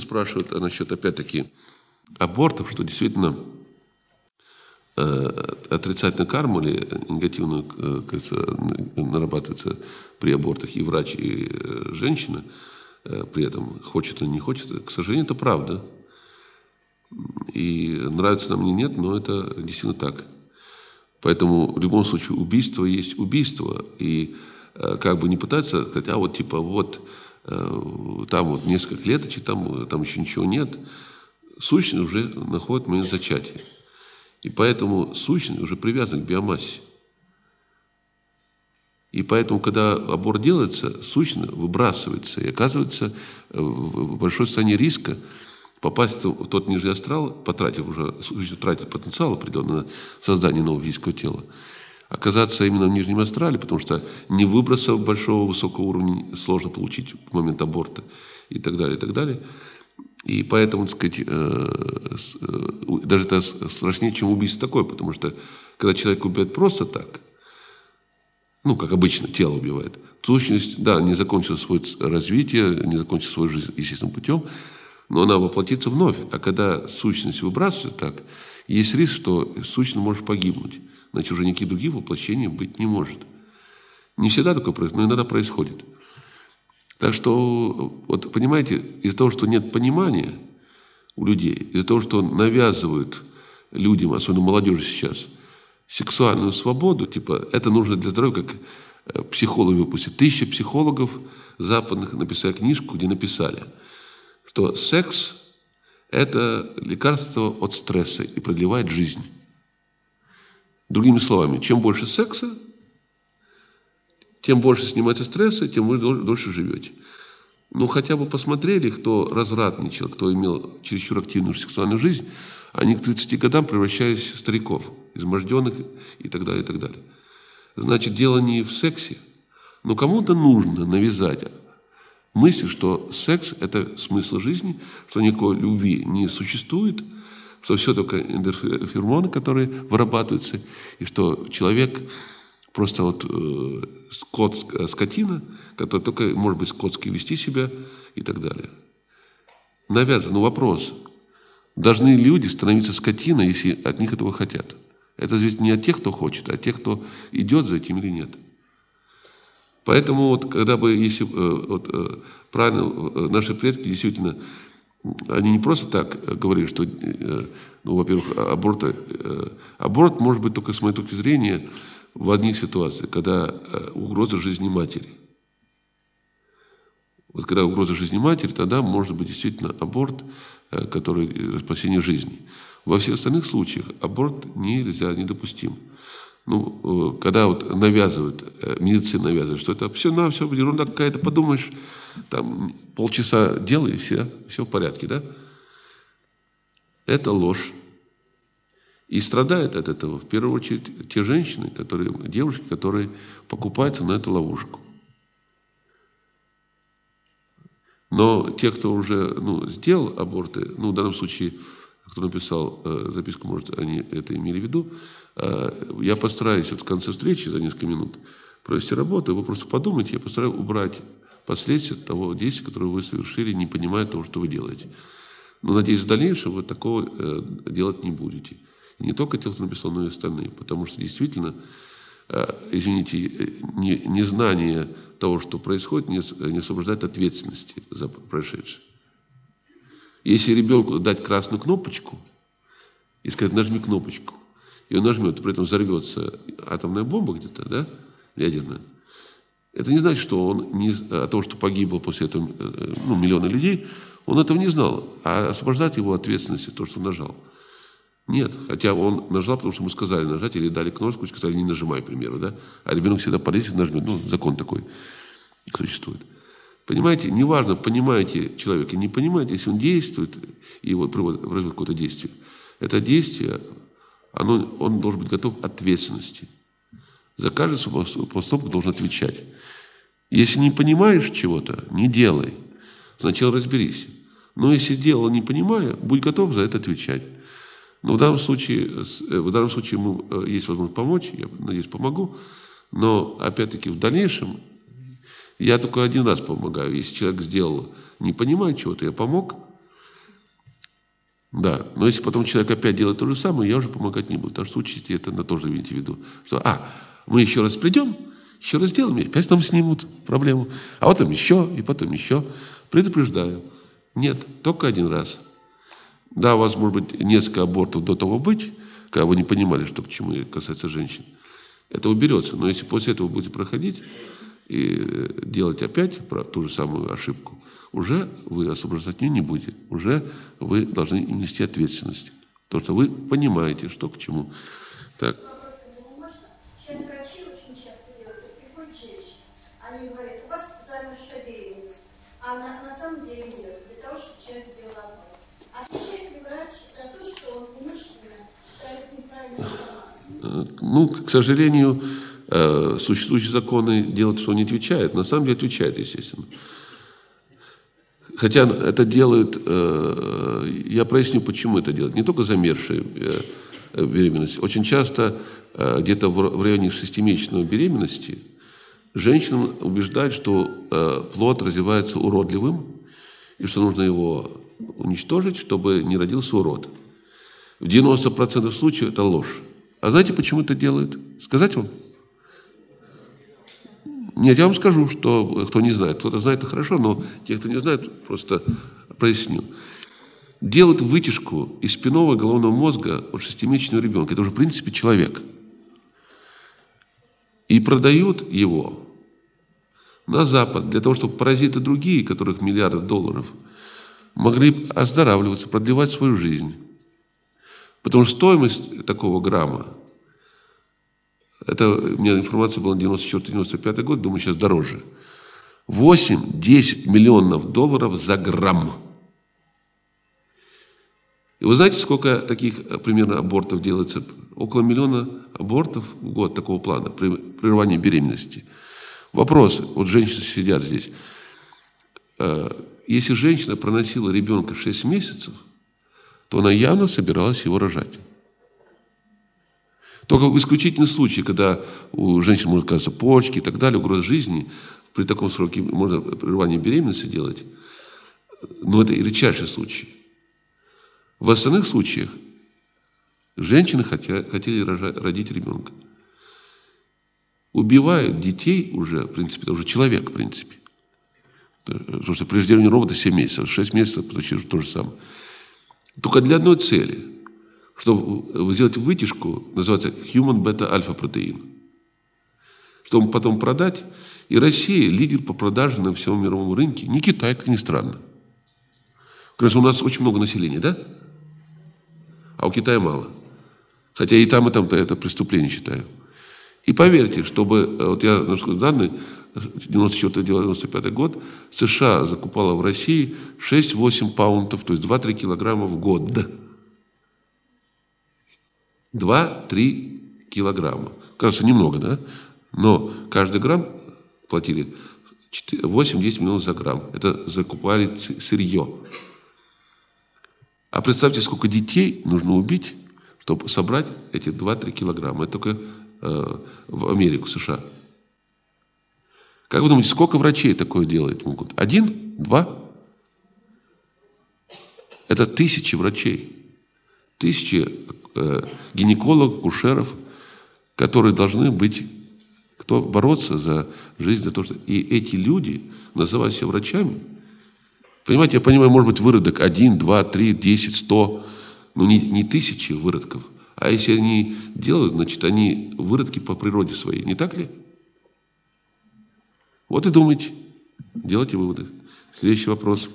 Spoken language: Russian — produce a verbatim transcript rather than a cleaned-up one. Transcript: Спрашивают а насчет, опять-таки, абортов, что действительно э, отрицательная карма или негативно э, нарабатывается при абортах и врач, и э, женщина, э, при этом хочет или не хочет. К сожалению, это правда. И нравится нам или нет, но это действительно так. Поэтому в любом случае убийство есть убийство. И э, как бы не пытаться сказать, а вот типа вот э, там вот несколько клеточек, там, там еще ничего нет. Сущность уже находит в момент зачатия. И поэтому сущность уже привязана к биомассе. И поэтому, когда аборт делается, сущность выбрасывается. И оказывается в большой состоянии риска попасть в тот нижний астрал, потратив уже, тратит потенциал определенный на создание нового физического тела, оказаться именно в нижнем астрале, потому что не выброса большого высокого уровня сложно получить в момент аборта и так далее, и так далее. И поэтому, так сказать, даже это страшнее, чем убийство такое, потому что когда человек убивает просто так, ну, как обычно, тело убивает, сущность, да, не закончила свое развитие, не закончила свою жизнь естественным путем, но она воплотится вновь. А когда сущность выбрасывается так, есть риск, что сущность может погибнуть. Значит, уже никаких других воплощений быть не может. Не всегда такое происходит, но иногда происходит. Так что, вот понимаете, из-за того, что нет понимания у людей, из-за того, что навязывают людям, особенно молодежи сейчас, сексуальную свободу, типа, это нужно для здоровья, как психологи выпустили. Тысячи психологов западных написали книжку, где написали, что секс – это лекарство от стресса и продлевает жизнь. Другими словами, чем больше секса, тем больше снимается стресса, тем вы дольше живете. Ну, хотя бы посмотрели, кто развратничал, кто имел чересчур активную сексуальную жизнь, они к тридцати годам превращались в стариков, изможденных и так далее, и так далее. Значит, дело не в сексе. Но кому-то нужно навязать мысль, что секс – это смысл жизни, что никакой любви не существует, что все только эндорфины, которые вырабатываются, и что человек… Просто вот э, скот, скотина, которая только может быть скотски вести себя и так далее. Навязан. Но вопрос. Должны люди становиться скотиной, если от них этого хотят? Это зависит не от тех, кто хочет, а от тех, кто идет за этим или нет. Поэтому вот когда бы, если э, вот, э, правильно, э, наши предки действительно, они не просто так говорили, что, э, ну, во-первых, аборт, э, аборт может быть только с моей точки зрения, в одних ситуациях, когда угроза жизни матери. Вот когда угроза жизни матери, тогда может быть действительно аборт, который спасение жизни. Во всех остальных случаях аборт нельзя, недопустим. Ну, когда вот навязывают, медицина навязывает, что это все на все, ерунда какая-то, подумаешь, там полчаса делай, и все, все в порядке, да? Это ложь. И страдают от этого в первую очередь те женщины, которые, девушки, которые покупаются на эту ловушку. Но те, кто уже ну, сделал аборты, ну, в данном случае, кто написал э, записку, может, они это имели в виду, э, я постараюсь вот в конце встречи за несколько минут провести работу, вы просто подумайте, я постараюсь убрать последствия того действия, которое вы совершили, не понимая того, что вы делаете. Но, надеюсь, в дальнейшем вы такого э, делать не будете. Не только те, кто написал, но и остальные. Потому что действительно, извините, незнание того, что происходит, не освобождает ответственности за происшедшее. Если ребенку дать красную кнопочку и сказать, нажми кнопочку, и он нажмет, при этом взорвется атомная бомба где-то, да, ядерная, это не значит, что он не, о том, что погибло после этого ну, миллионы людей, он этого не знал, а освобождать его ответственности то, что он нажал. Нет, хотя он нажал, потому что ему сказали нажать, или дали кнопку, сказали, не нажимай, к примеру, да? А ребенок всегда полезет и нажмет. Ну, закон такой существует. Понимаете, неважно, понимаете человека, не понимаете, если он действует, и его производит какое-то действие, это действие, оно, он должен быть готов к ответственности. За каждый поступок должен отвечать. Если не понимаешь чего-то, не делай. Сначала разберись. Но если делал, не понимая, будь готов за это отвечать. Но в данном случае, в данном случае ему есть возможность помочь, я надеюсь, помогу. Но, опять-таки, в дальнейшем я только один раз помогаю. Если человек сделал, не понимая чего-то, я помог. Да, но если потом человек опять делает то же самое, я уже помогать не буду, потому что учите это, на тоже имейте в виду, что, а, мы еще раз придем, еще раз сделаем, и опять нам снимут проблему, а потом еще, и потом еще. Предупреждаю, нет, только один раз. Да, у вас может быть несколько абортов до того быть, когда вы не понимали, что к чему касается женщин. Это уберется, но если после этого будете проходить и делать опять ту же самую ошибку, уже вы освобождаться от нее не будете, уже вы должны нести ответственность, потому что вы понимаете, что к чему. Так. Сейчас врачи очень часто делают, приходят женщины, они говорят, у вас замершая беременность, а на, на самом деле нет, для того, чтобы человек сделал аборт. Отвечает ли врач за то, что он умышленно дает неправильную информацию? Ну, к сожалению, существующие законы делают, что он не отвечает, на самом деле отвечает, естественно. Хотя это делают, я проясню, почему это делают, не только замершая беременность. Очень часто где-то в районе шестимесячной беременности женщинам убеждают, что плод развивается уродливым, и что нужно его уничтожить, чтобы не родился урод. В девяноста процентах случаев это ложь. А знаете, почему это делают? Сказать вам? Нет, я вам скажу, что кто не знает, кто-то знает, это хорошо, но те, кто не знает, просто проясню. Делают вытяжку из спинного головного мозга от шестимесячного ребенка. Это уже, в принципе, человек. И продают его на Запад для того, чтобы паразиты другие, которых миллиарды долларов, могли оздоравливаться, продлевать свою жизнь. Потому что стоимость такого грамма, это у меня информация была девяносто четвёртый — девяносто пятый год, думаю, сейчас дороже. восемь-десять миллионов долларов за грамм. И вы знаете, сколько таких примерно абортов делается? Около миллиона абортов в год такого плана, при прерывании беременности. Вопрос, вот женщины сидят здесь. Если женщина проносила ребенка шесть месяцев, то она явно собиралась его рожать. Только в исключительном случае, когда у женщин могут оказаться почки и так далее, угроза жизни, при таком сроке можно прерывание беременности делать. Но это и редчайший случай. В остальных случаях женщины хотели родить ребенка. Убивают детей уже, в принципе, это уже человек, в принципе. Потому что преждевременные роботы семь месяцев, шесть месяцев, почти то же самое. Только для одной цели – чтобы сделать вытяжку, называется хьюман бета альфа протеин, чтобы потом продать. И Россия лидер по продаже на всем мировом рынке, не Китай, как ни странно. Конечно, у нас очень много населения, да? А у Китая мало. Хотя и там, и там-то это преступление считаю. И поверьте, чтобы, вот я нашел данные, девяносто четвёртый — девяносто пятый год, США закупала в России шесть-восемь паунтов, то есть два-три килограмма в год. два-три килограмма. Кажется, немного, да? Но каждый грамм платили восемь-десять миллионов за грамм. Это закупали сырье. А представьте, сколько детей нужно убить, чтобы собрать эти два-три килограмма. Это только э, в Америку, США. Как вы думаете, сколько врачей такое делать могут? Один? Два? Это тысячи врачей. Тысячи гинекологов, акушеров, которые должны быть, кто бороться за жизнь, за то, что и эти люди, называя себя врачами, понимаете, я понимаю, может быть, выродок один, два, три, десять, сто, но не, не тысячи выродков, а если они делают, значит, они выродки по природе своей, не так ли? Вот и думайте, делайте выводы. Следующий вопрос.